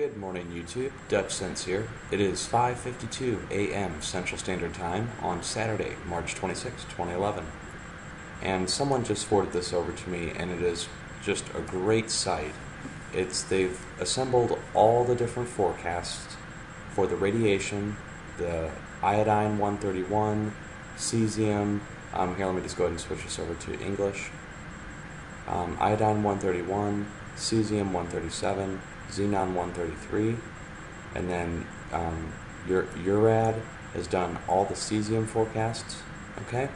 Good morning, YouTube. Dutch Sense here. It is 5:52 a.m. Central Standard Time on Saturday, March 26, 2011. And someone just forwarded this over to me, and it is just a great site. They've assembled all the different forecasts for the radiation, the iodine-131, cesium. Here, let me just go ahead and switch this over to English. Iodine-131, cesium-137. Xenon 133, and then URAD has done all the cesium forecasts, okay?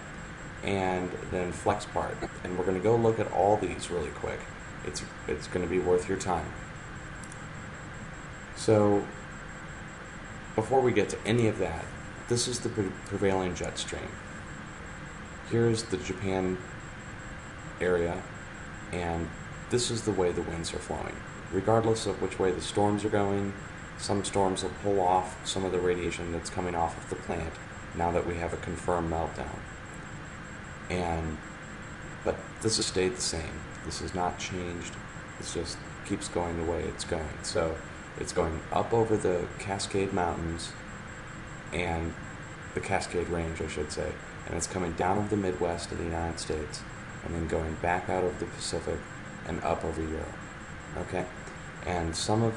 And then Flexpart, and we're going to go look at all these really quick. It's going to be worth your time. So, before we get to any of that, this is the prevailing jet stream. Here's the Japan area, and this is the way the winds are flowing. Regardless of which way the storms are going, some storms will pull off some of the radiation that's coming off of the plant now that we have a confirmed meltdown. But this has stayed the same. This has not changed. It just keeps going the way it's going. So it's going up over the Cascade Mountains, and the Cascade Range, I should say, and it's coming down over the Midwest of the United States, and then going back out over the Pacific and up over Europe. Okay, and some of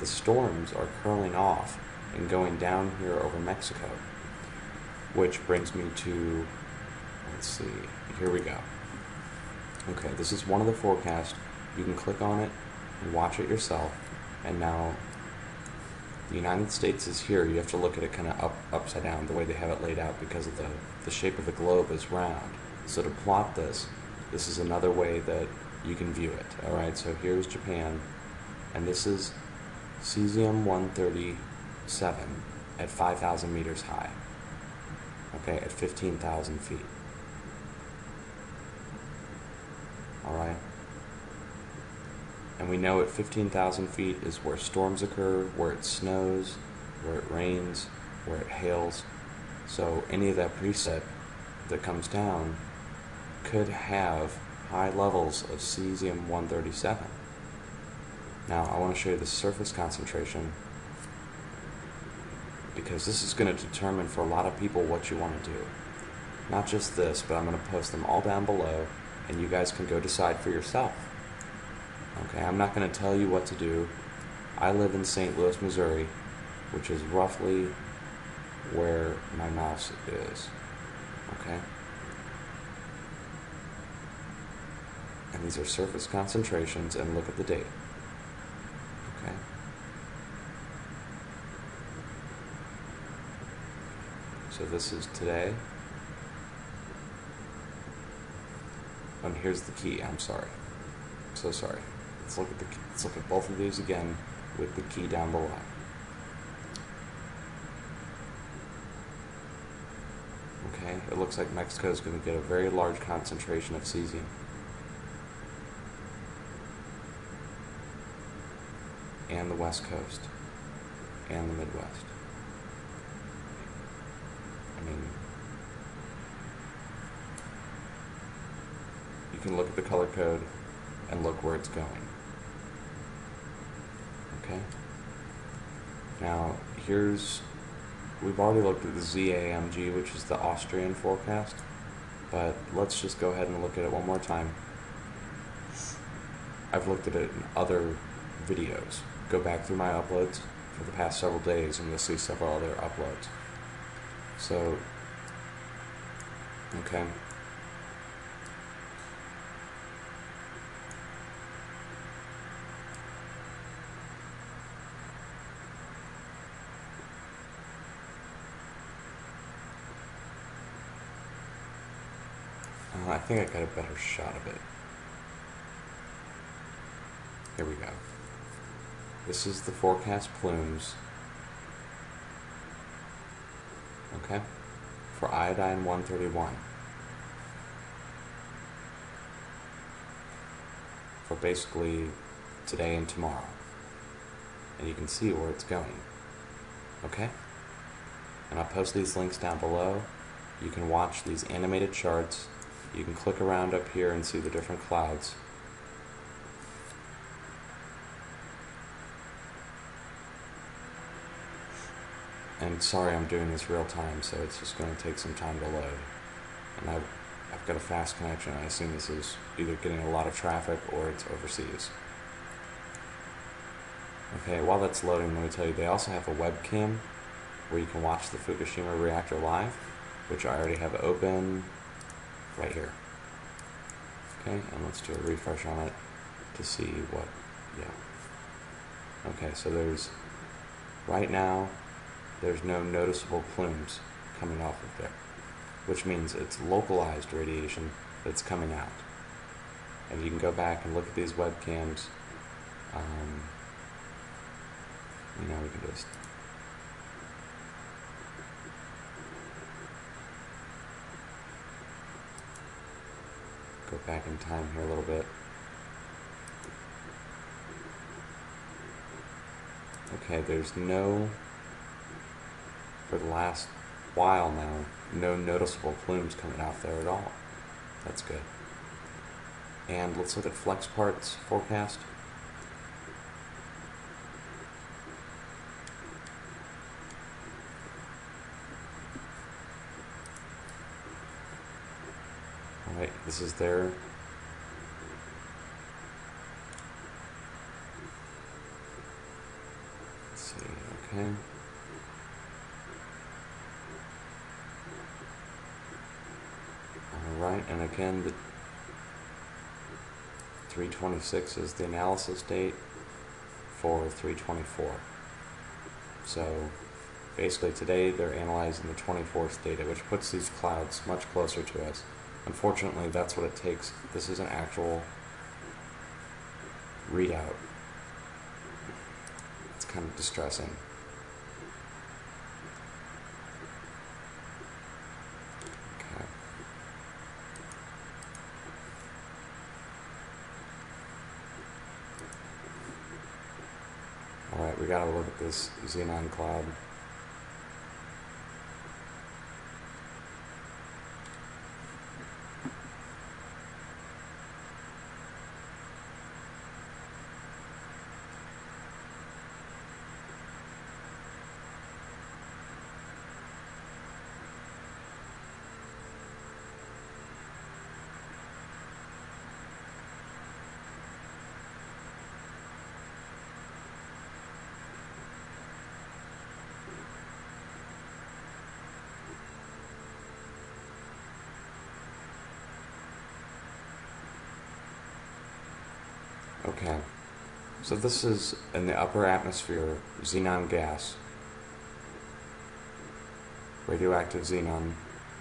the storms are curling off and going down here over Mexico, which brings me to, let's see, here we go. Okay, this is one of the forecasts. You can click on it and watch it yourself. And now the United States is here. You have to look at it kind of upside down, the way they have it laid out, because of the shape of the globe is round. So to plot this is another way that you can view it. Alright, so here's Japan, and this is cesium-137 at 5,000 meters high, okay, at 15,000 feet. Alright, and we know at 15,000 feet is where storms occur, where it snows, where it rains, where it hails, so any of that precip that comes down could have high levels of cesium-137. Now I want to show you the surface concentration, because this is going to determine for a lot of people what you want to do. Not just this, but I'm going to post them all down below, and you guys can go decide for yourself. Okay, I'm not going to tell you what to do. I live in St. Louis, Missouri, which is roughly where my mouse is. Okay. And these are surface concentrations, and look at the date. Okay. So this is today. And here's the key. I'm sorry. I'm so sorry. Let's look at both of these again with the key down below. Okay. It looks like Mexico is going to get a very large concentration of cesium. And the West Coast, and the Midwest. I mean, you can look at the color code and look where it's going. Okay? Now, we've already looked at the ZAMG, which is the Austrian forecast, but let's just go ahead and look at it one more time. I've looked at it in other videos. Go back through my uploads for the past several days, and you'll see several other uploads. So, okay. I think I got a better shot of it. Here we go. This is the forecast plumes, okay, for iodine-131, for basically today and tomorrow, and you can see where it's going, okay? And I'll post these links down below. You can watch these animated charts. You can click around up here and see the different clouds. and sorry I'm doing this real time, so it's just going to take some time to load. And I've got a fast connection. I assume this is either getting a lot of traffic or it's overseas. Okay, while that's loading, let me tell you, they also have a webcam where you can watch the Fukushima reactor live, which I already have open right here. Okay, and let's do a refresh on it to see what, yeah. Okay, so there's, right now, there's no noticeable plumes coming off of there, which means it's localized radiation that's coming out. And you can go back and look at these webcams. You know, we can just... go back in time here a little bit. Okay, there's no... for the last while now, no noticeable plumes coming off there at all. That's good. And let's look at Flexpart's forecast. Alright, this is their okay. Alright, and again, the 326 is the analysis date for 324. So basically today they're analyzing the 24th data, which puts these clouds much closer to us. Unfortunately, that's what it takes. This is an actual readout. It's kind of distressing. Alright, we gotta look at this Xenon cloud. Okay, so this is in the upper atmosphere, xenon gas, radioactive xenon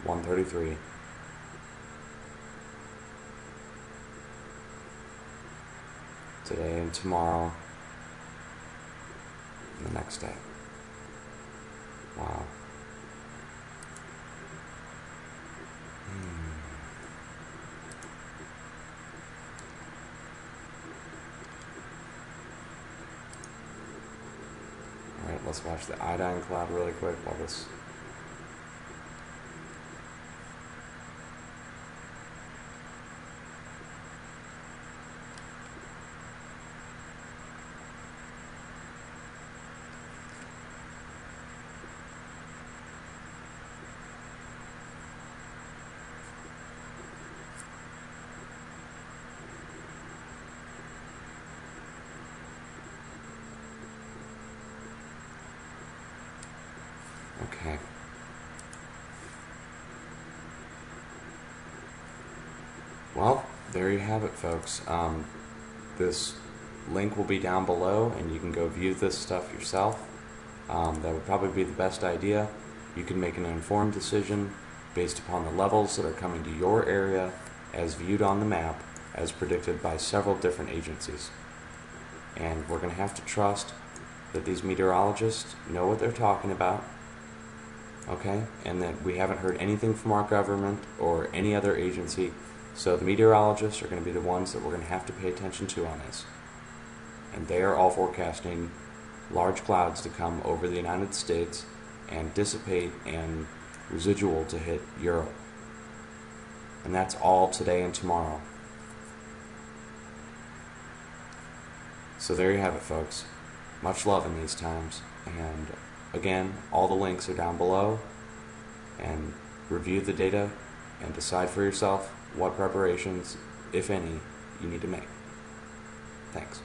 133. Today and tomorrow, and the next day. Wow. Let's watch the iodine cloud really quick while this... Okay. Well, there you have it, folks. This link will be down below, and you can go view this stuff yourself. That would probably be the best idea. You can make an informed decision based upon the levels that are coming to your area as viewed on the map, as predicted by several different agencies. And we're going to have to trust that these meteorologists know what they're talking about. Okay, and that we haven't heard anything from our government or any other agency, so the meteorologists are going to be the ones that we're going to have to pay attention to on this. And they are all forecasting large clouds to come over the United States and dissipate and residual to hit Europe. And that's all today and tomorrow. So there you have it, folks. Much love in these times, and Again, all the links are down below, and review the data and decide for yourself what preparations, if any, you need to make. Thanks.